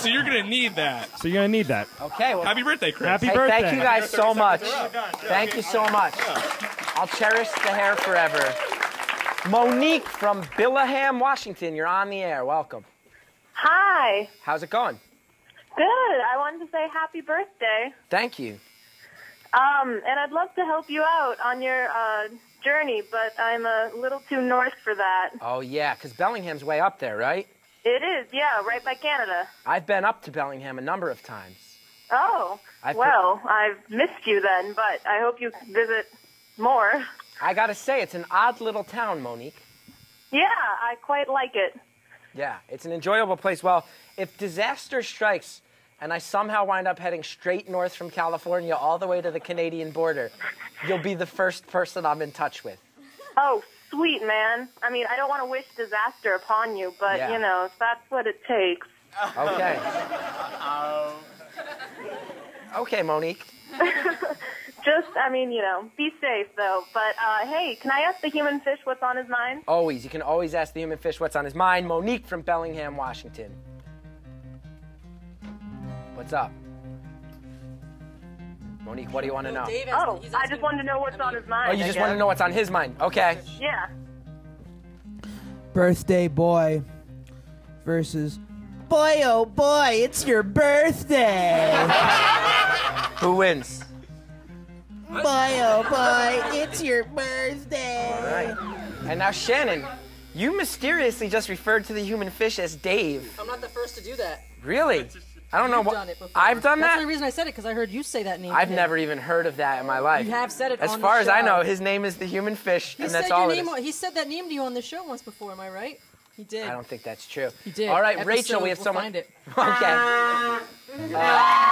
So you're going to need that. Okay. Well, happy birthday, Chris. Happy birthday. Thank you guys so much. Thank you so much. I'll cherish the hair forever. Monique from Bellingham, Washington. You're on the air. Welcome. Hi. How's it going? Good. I wanted to say happy birthday. Thank you. And I'd love to help you out on your journey, but I'm a little too north for that. Oh, yeah, because Bellingham's way up there, right? It is, yeah, right by Canada. I've been up to Bellingham a number of times. Oh, well, I've missed you then, but I hope you visit more. I gotta say, it's an odd little town, Monique. Yeah, I quite like it. Yeah, it's an enjoyable place. Well, if disaster strikes and I somehow wind up heading straight north from California all the way to the Canadian border, you'll be the first person I'm in touch with. Oh, sweet, man. I mean, I don't want to wish disaster upon you, but, you know, that's what it takes. Okay. Okay, Monique. Just, I mean, you know, be safe, though. But, hey, can I ask the human fish what's on his mind? Always. You can always ask the human fish what's on his mind. Monique from Bellingham, Washington. What's up? Monique, what do you want to know? Oh, I just wanted to know what's on his mind. Oh, you just want to know what's on his mind. Okay. Yeah. Birthday boy versus boy, oh, boy, it's your birthday. Who wins? Boy, oh boy, it's your birthday. All right. And now, Shannon, you mysteriously just referred to the human fish as Dave. I'm not the first to do that. Really? I don't know what I've done that. That's the only reason I said it, because I heard you say that name. I've never even heard of that in my life. You have said it. As far as I know, his name is the human fish, and that's all it is. He said that name to you on the show once before. Am I right? He did. I don't think that's true. He did. All right, Rachel, we have someone. Find it. Okay. Wow!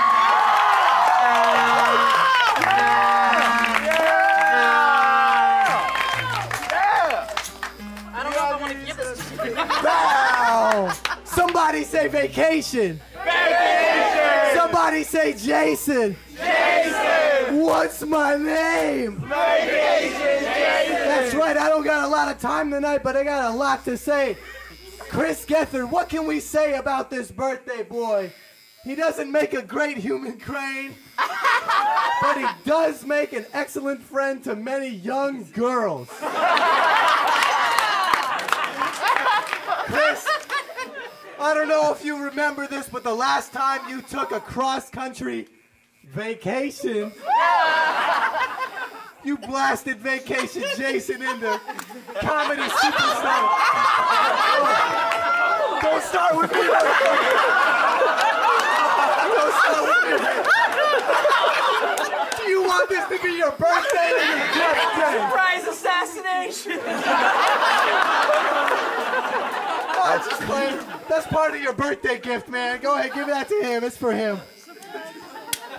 Somebody say vacation. Vacation! Somebody say Jason. Jason! What's my name? Vacation Jason! That's right, I don't got a lot of time tonight, but I got a lot to say. Chris Gethard, what can we say about this birthday boy? He doesn't make a great human crane, but he does make an excellent friend to many young girls. Chris, I don't know if you remember this, but the last time you took a cross-country vacation, you blasted Vacation Jason into Comedy Superstar. Don't start with me, motherfucker. Don't start with me. I want this to be your birthday and your death day. Surprise assassination. Oh, just playing. That's part of your birthday gift, man. Go ahead, give that to him. It's for him.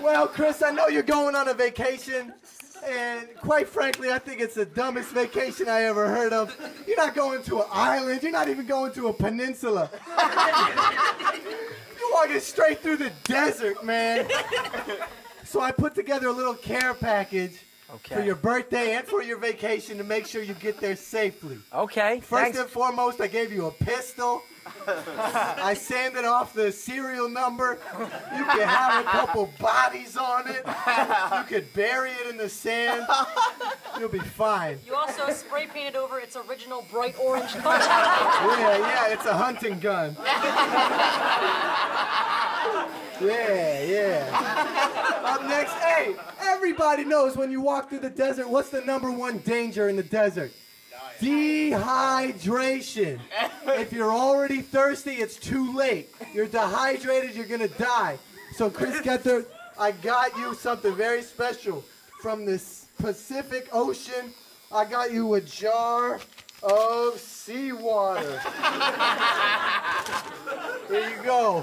Well, Chris, I know you're going on a vacation, and quite frankly, I think it's the dumbest vacation I ever heard of. You're not going to an island. You're not even going to a peninsula. You're walking straight through the desert, man. So I put together a little care package for your birthday and for your vacation to make sure you get there safely. Okay. First and foremost, I gave you a pistol. I sanded off the serial number. You could have a couple bodies on it. You could bury it in the sand. You'll be fine. You also spray painted over its original bright orange color. Yeah, it's a hunting gun. Yeah. Up next, hey, everybody knows when you walk through the desert, what's the #1 danger in the desert? Dehydration. If you're already thirsty, it's too late. You're dehydrated, you're gonna die. So Chris Gethard, I got you something very special from the Pacific Ocean. I got you a jar of seawater. There you go.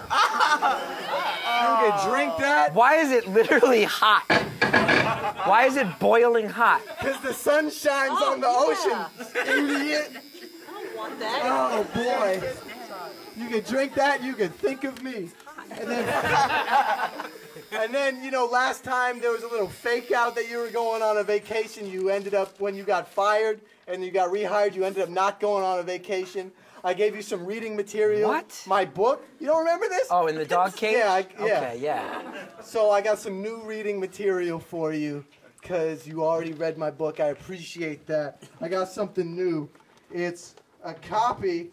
You can drink that. Why is it literally hot? Why is it boiling hot? Because the sun shines on the ocean, idiot. I don't want that. Oh, boy. You can drink that, you can think of me. And then, you know, last time there was a little fake out that you were going on a vacation. You ended up, when you got fired and you got rehired, you ended up not going on a vacation. I gave you some reading material. What? My book. You don't remember this? Oh, in the dog cage? Yeah. Okay, yeah. So I got some new reading material for you because you already read my book. I appreciate that. I got something new. It's a copy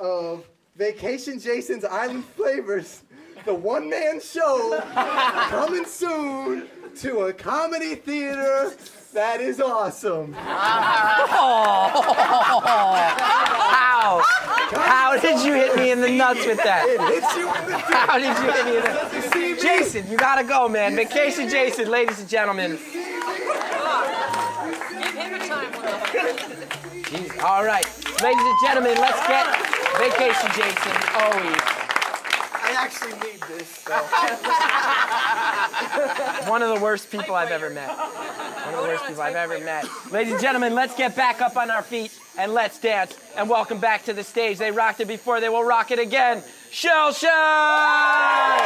of Vacation Jason's Island Flavors, the one-man show coming soon to a comedy theater that is awesome. How did you hit me in the nuts with that? It hits you in the nuts. How did you hit me in the nuts? You Jason, you gotta go, man. Vacation Jason, ladies and gentlemen. Give him a time one. All right, ladies and gentlemen, let's get Vacation Jason always. I actually need this, so. One of the worst people I've ever met. One of the worst people I've ever met. Ladies and gentlemen, let's get back up on our feet and let's dance. And welcome back to the stage. They rocked it before, they will rock it again. Shellshag!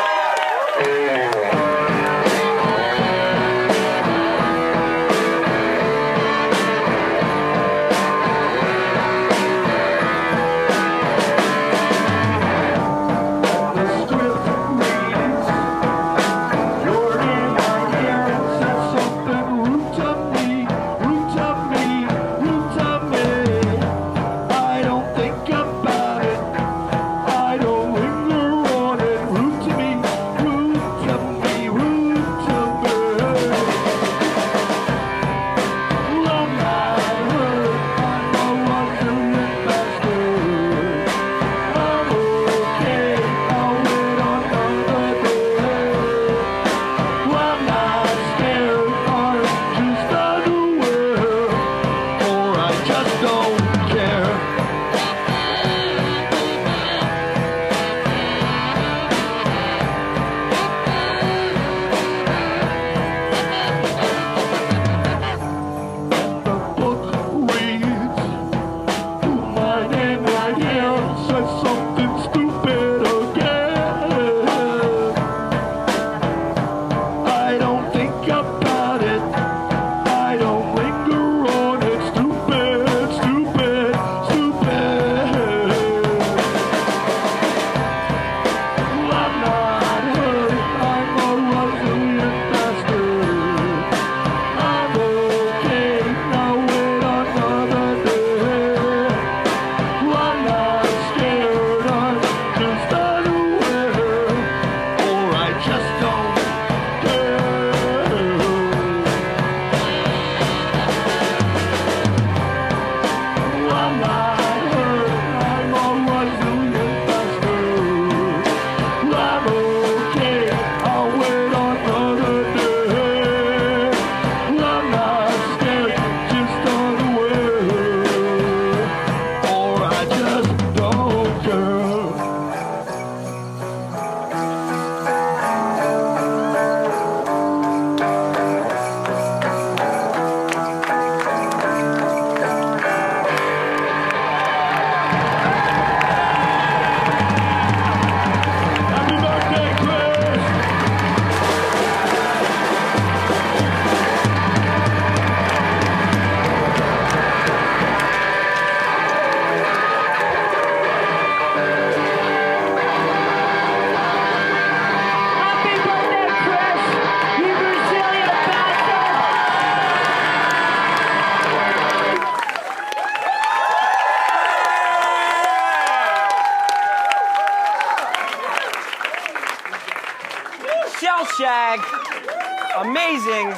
Shellshag. Amazing.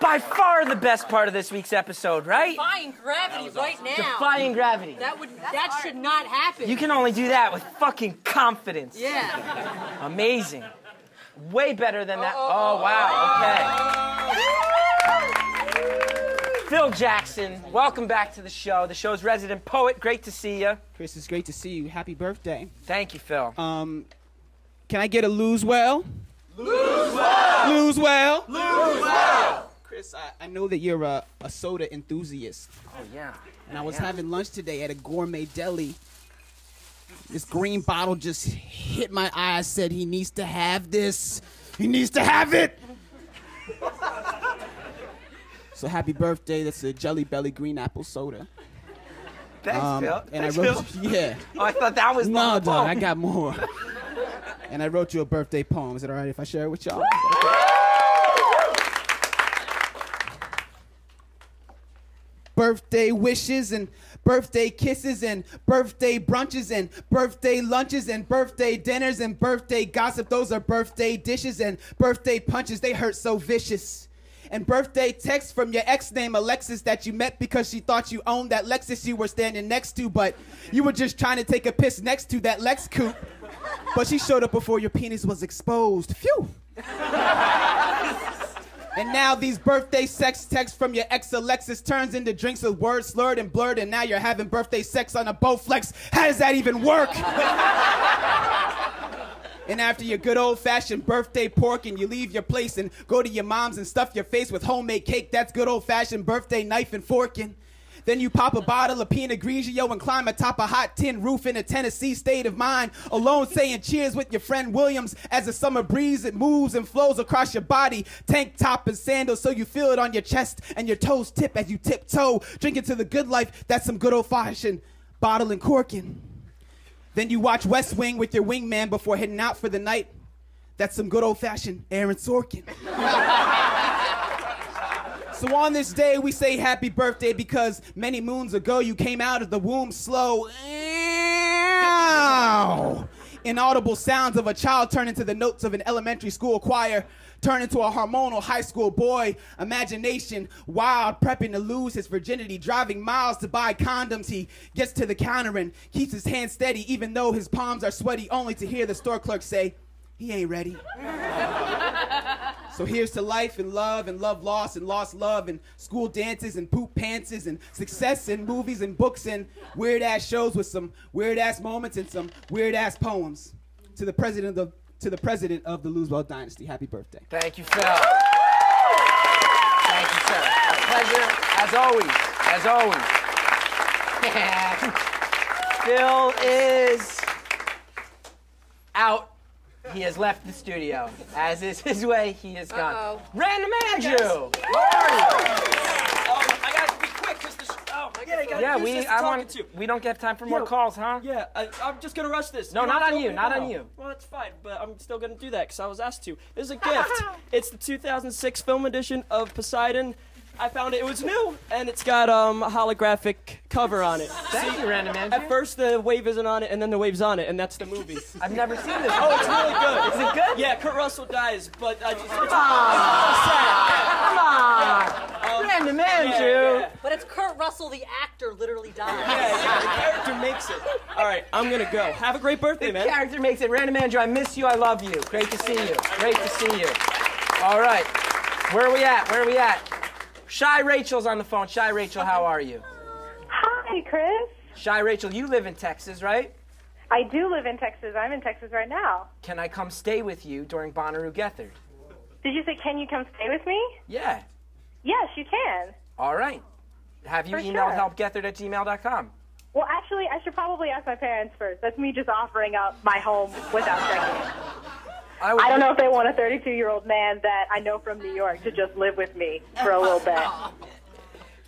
By far the best part of this week's episode, right? Defying gravity right now. Defying gravity. That should not happen. You can only do that with fucking confidence. Yeah. Amazing. Way better than that. Oh, wow. Okay. Phil Jackson, welcome back to the show. The show's resident poet. Great to see you. Chris, it's great to see you. Happy birthday. Thank you, Phil. Can I get a lose well? Lose well. Lose well. Lose well. Chris, I know that you're a soda enthusiast. Oh, yeah. And I was having lunch today at a gourmet deli. This green bottle just hit my eye. I said, he needs to have this. He needs to have it. So happy birthday. That's a Jelly Belly green apple soda. Thanks, Phil. And thanks, I wrote, Phil. Yeah. Oh, I thought that was no, dog, I got more. And I wrote you a birthday poem. Is it all right if I share it with y'all? Birthday wishes and birthday kisses and birthday brunches and birthday lunches and birthday dinners and birthday gossip. Those are birthday dishes and birthday punches. They hurt so vicious. And birthday texts from your ex named Alexis that you met because she thought you owned that Lexus you were standing next to, but you were just trying to take a piss next to that Lex coupe. But she showed up before your penis was exposed. Phew. And now these birthday sex texts from your ex Alexis turns into drinks with words slurred and blurred, and now you're having birthday sex on a Bowflex. How does that even work? And after your good old-fashioned birthday pork, and you leave your place and go to your mom's and stuff your face with homemade cake, that's good old-fashioned birthday knife and forking. Then you pop a bottle of Pinot Grigio and climb atop a hot tin roof in a Tennessee state of mind, alone saying cheers with your friend Williams as a summer breeze, it moves and flows across your body, tank top and sandals so you feel it on your chest and your toes tip as you tiptoe, drinking to the good life, that's some good old-fashioned bottle and corking. Then you watch West Wing with your wingman before heading out for the night, that's some good old-fashioned Aaron Sorkin. So on this day, we say happy birthday because many moons ago, you came out of the womb slow. Ow! Inaudible sounds of a child turn into the notes of an elementary school choir, turn into a hormonal high school boy, imagination, wild, prepping to lose his virginity, driving miles to buy condoms. He gets to the counter and keeps his hands steady, even though his palms are sweaty, only to hear the store clerk say, he ain't ready. So here's to life and love loss and lost love and school dances and poop pantses and success and movies and books and weird-ass shows with some weird-ass moments and some weird-ass poems. To the president of the Losewell Dynasty, happy birthday. Thank you, Phil. Thank you, sir. A pleasure, as always, as always. Phil is out. He has left the studio. As is his way, he is gone. Random Andrew! I gotta be quick because the we don't have time for more calls, huh? Yeah, I'm just gonna rush this. No, not on you, not on you. Well, it's fine, but I'm still gonna do that because I was asked to. This is a gift. It's the 2006 film edition of Poseidon. I found it. It was new, and it's got a holographic cover on it. Thank you, Random Andrew. At first, the wave isn't on it, and then the wave's on it, and that's the movie. I've never seen this. Oh, it's really good. Is it good? Yeah, Kurt Russell dies, but I just... It's really sad. Come on. Random Andrew. Yeah. But it's Kurt Russell, the actor, literally dies. Yeah, yeah, the character makes it. All right, I'm going to go. Have a great birthday, man. The character makes it. Random Andrew, I miss you. I love you. Great to see you. Great to see you. All right. Where are we at? Where are we at? Shy Rachel's on the phone. Shy Rachel, how are you? Hi, Chris. Shy Rachel, you live in Texas, right? I do live in Texas. I'm in Texas right now. Can I come stay with you during Bonnaroo Gethard? Did you say, can you come stay with me? Yeah. Yes, you can. All right. Have you emailed helpgethard@gmail.com? Well, actually, I should probably ask my parents first. That's me just offering up my home without checking. I don't know if they want a 32-year-old man that I know from New York to just live with me for a little bit.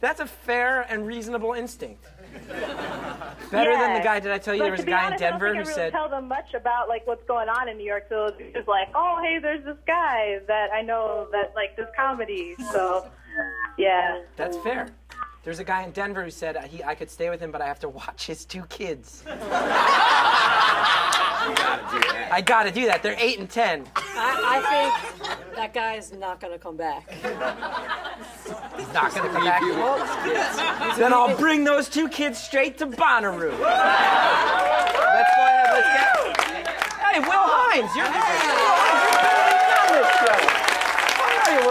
That's a fair and reasonable instinct. Better than the guy, did I tell you there was a guy in Denver who said... I don't really tell them much about, like, what's going on in New York, so it's just like, oh, hey, there's this guy that I know that, like, does comedy, so, yeah. That's fair. There's a guy in Denver who said, I could stay with him, but I have to watch his two kids. You gotta do that. I gotta do that. They're 8 and 10. I think that guy's not going to come back. He's not going to come back? Well, then I'll bring those two kids straight to Bonnaroo. Let's go ahead, let's get... Hey, Will Hines, you're better than Will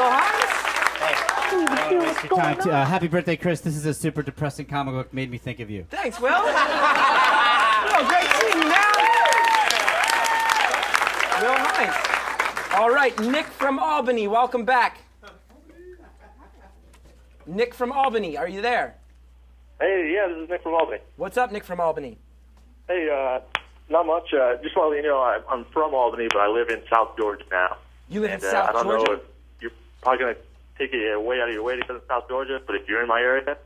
Hines. Happy birthday, Chris. This is a super depressing comic book. Made me think of you. Thanks, Will. Well, great seeing you now. Will Hines. All right, Nick from Albany, welcome back. Nick from Albany, are you there? Hey, yeah, this is Nick from Albany. What's up, Nick from Albany? Hey, not much. Just want to let you know I'm from Albany, but I live in South Georgia now. You live in South Georgia? I don't know if you're probably going to take it way out of your way to come to South Georgia, but if you're in my area,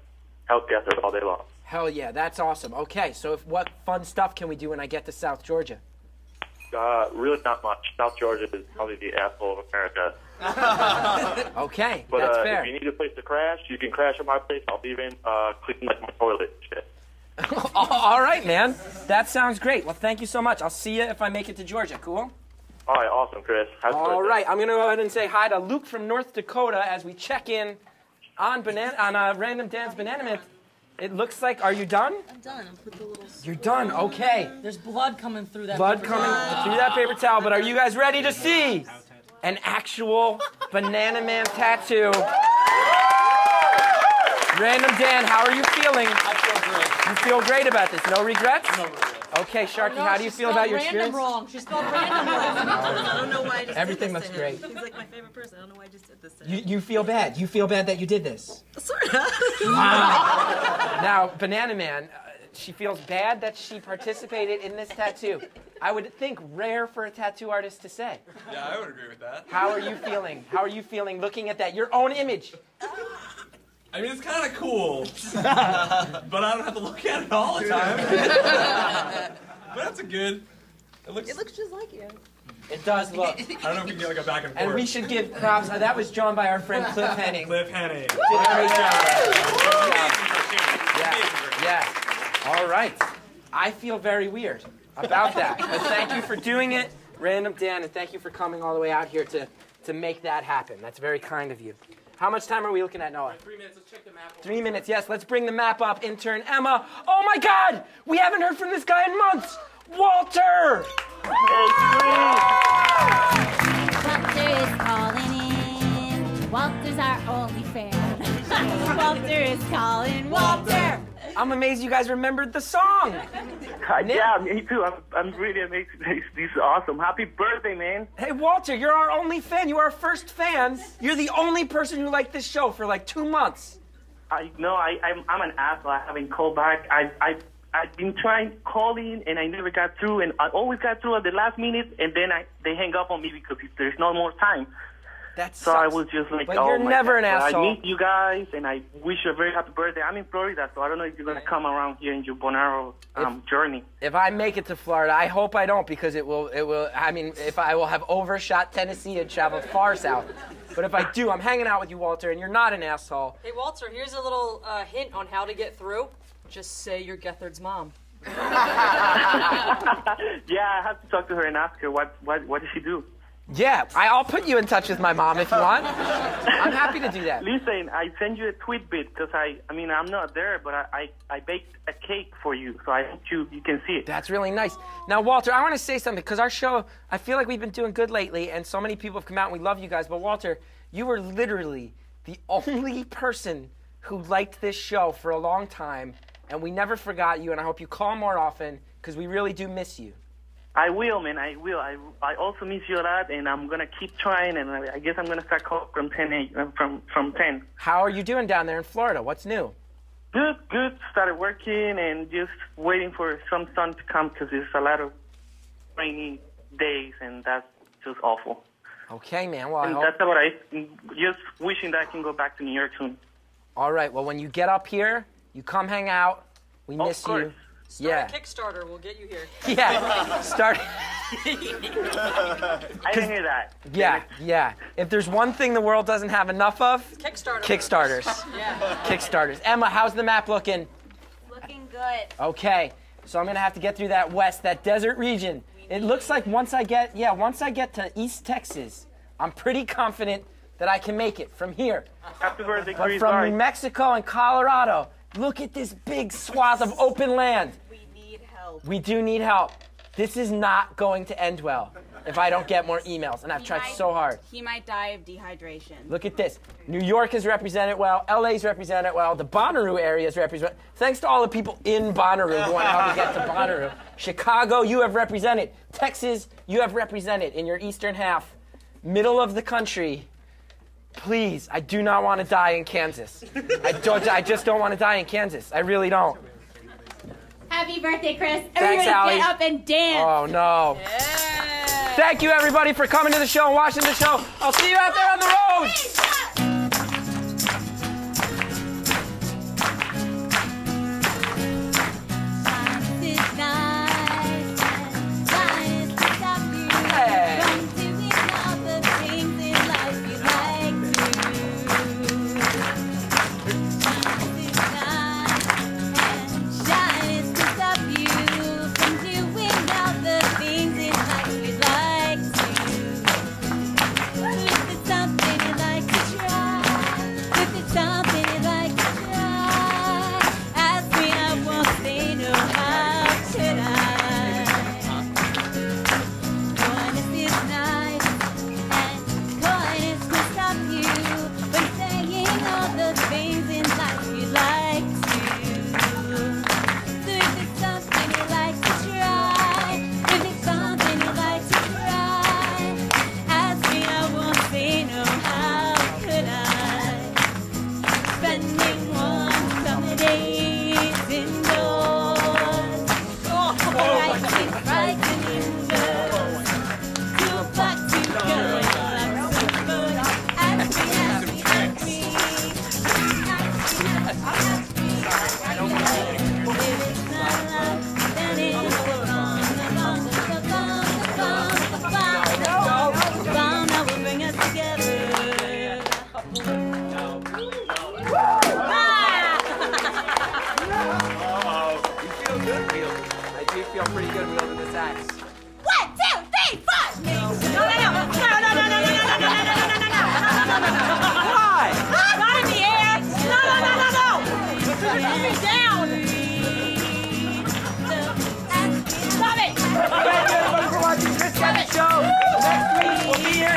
help Gethard all day long. Hell yeah, that's awesome. Okay, so what fun stuff can we do when I get to South Georgia? Really not much. South Georgia is probably the asshole of America. Okay, but, that's fair. If you need a place to crash, you can crash at my place. I'll be in clean like my toilet and shit. All right, man. That sounds great. Well, thank you so much. I'll see you if I make it to Georgia. Cool? All right, awesome, Chris. All right, I'm going to go ahead and say hi to Luke from North Dakota as we check in on Random Dan's Banana Man. It looks like, are you done? I'm done. I put the little... You're done, okay. There's blood coming through that through that paper towel, but are you guys ready to see an actual Banana Man tattoo? Random Dan, how are you feeling? I feel great. You feel great about this? No regrets? No regrets. Okay, Sharky, how do you feel about your experience? She spelled random wrong. I don't know why I just Everything did this looks great. She's like my favorite person. I don't know why I just did this to him. You feel bad. You feel bad that you did this. Sort of. Wow. Now, Banana Man, she feels bad that she participated in this tattoo. I would think rare for a tattoo artist to say. Yeah, I would agree with that. How are you feeling? How are you feeling looking at that? Your own image. I mean, it's kind of cool, but I don't have to look at it all the time. But that's a good... It looks just like you. It does look. I don't know if we can get like a back and forth. And we should give props. That was drawn by our friend Cliff Henning. Cliff Henning. Did a great job. Yeah. All right. I feel very weird about that. But thank you for doing it, Random Dan, and thank you for coming all the way out here to make that happen. That's very kind of you. How much time are we looking at, Noah? 3 minutes. Let's check the map. 3 minutes, yes. Let's bring the map up. Intern Emma. Oh, my God! We haven't heard from this guy in months. Walter! Walter is calling in. Walter's our only fan. Walter is calling. Walter! I'm amazed you guys remembered the song. Yeah, me too. I'm really amazed. This is awesome. Happy birthday, man. Hey, Walter, you're our only fan. You are our first fan. You're the only person who liked this show for like 2 months. I'm an asshole. I haven't called back. I've been trying calling, and I never got through, and I always got through at the last minute, and then they hang up on me because there's no more time. That sucks. So I was just like, but oh, you're never an asshole. I meet you guys, and I wish you a very happy birthday. I'm in Florida, so I don't know if you're going to come around here in your Bonnaroo journey. If I make it to Florida, I hope I don't, because I will have overshot Tennessee and traveled far south. But if I do, I'm hanging out with you, Walter, and you're not an asshole. Hey, Walter, here's a little hint on how to get through. Just say you're Gethard's mom. Yeah, I have to talk to her and ask her what does she do. Yeah, I'll put you in touch with my mom if you want. I'm happy to do that. Listen, I send you a tweet bit because I mean, I'm not there, but I baked a cake for you, so I hope you can see it. That's really nice. Now, Walter, I want to say something because our show, I feel like we've been doing good lately, and so many people have come out, and we love you guys. But, Walter, you were literally the only person who liked this show for a long time, and we never forgot you, and I hope you call more often because we really do miss you. I will, man. I will. I also miss you a lot, and I'm gonna keep trying. And I guess I'm gonna start calling from 10. How are you doing down there in Florida? What's new? Good, good. Started working and just waiting for some sun to come because there's a lot of rainy days, and that's just awful. Okay, man. Well, and that's what just wishing that I can go back to New York soon. All right. Well, when you get up here, you come hang out. We miss you. Start a Kickstarter. We'll get you here. Yeah. Start. I didn't hear that. Yeah, yeah. If there's one thing the world doesn't have enough of, it's Kickstarters. Yeah. Kickstarters. Emma, how's the map looking? Looking good. Okay. So I'm going to have to get through that west, that desert region. It looks like once I get to East Texas, I'm pretty confident that I can make it from here. Afterwards, but from New Mexico and Colorado, look at this big swath of open land. We need help. We do need help. This is not going to end well if I don't get more emails, and I've tried so hard. He might die of dehydration. Look at this. New York is represented well. LA's represented well. The Bonnaroo area is represented. Thanks to all the people in Bonnaroo who want to help me get to Bonnaroo. Chicago, you have represented. Texas, you have represented in your eastern half. Middle of the country. Please, I do not want to die in Kansas. I just don't want to die in Kansas. I really don't. Happy birthday, Chris. Thanks, Allie. Get up and dance. Oh, no. Yeah. Thank you, everybody, for coming to the show and watching the show. I'll see you out there on the road.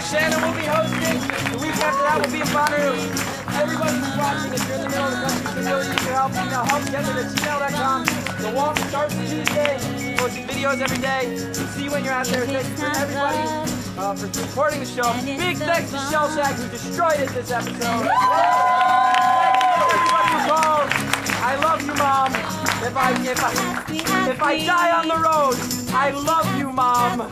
Shannon will be hosting. The week after that will be in Bonnaroo. Everybody who's watching, if you're in the middle of the country, you can help. Email helpgether@gmail.com. The walk starts Tuesday. Posting videos every day. We'll see you when you're out there. Thanks to everybody for supporting the show. Big thanks to Shellshag who destroyed it this episode. Thank you everybody involved. I love you, Mom. If I die on the road, I love you, Mom.